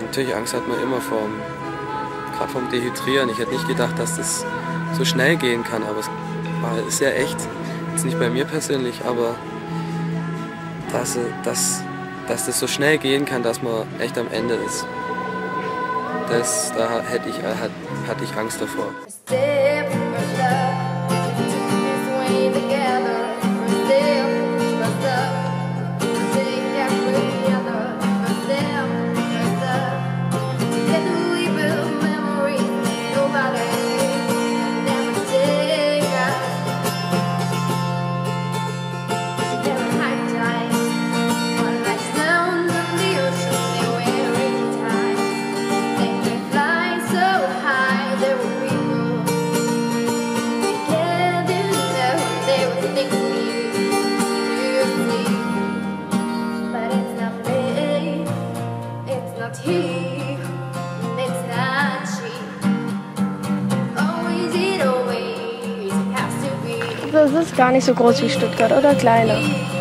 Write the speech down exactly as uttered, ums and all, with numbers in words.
Natürlich, Angst hat man immer vor, gerade vom Dehydrieren. Ich hätte nicht gedacht, dass das so schnell gehen kann, aber es ist ja echt, jetzt nicht bei mir persönlich, aber dass, dass, dass das so schnell gehen kann, dass man echt am Ende ist. Das, da hätte ich, hatte ich Angst davor. Das ist gar nicht so groß wie Stuttgart oder kleiner.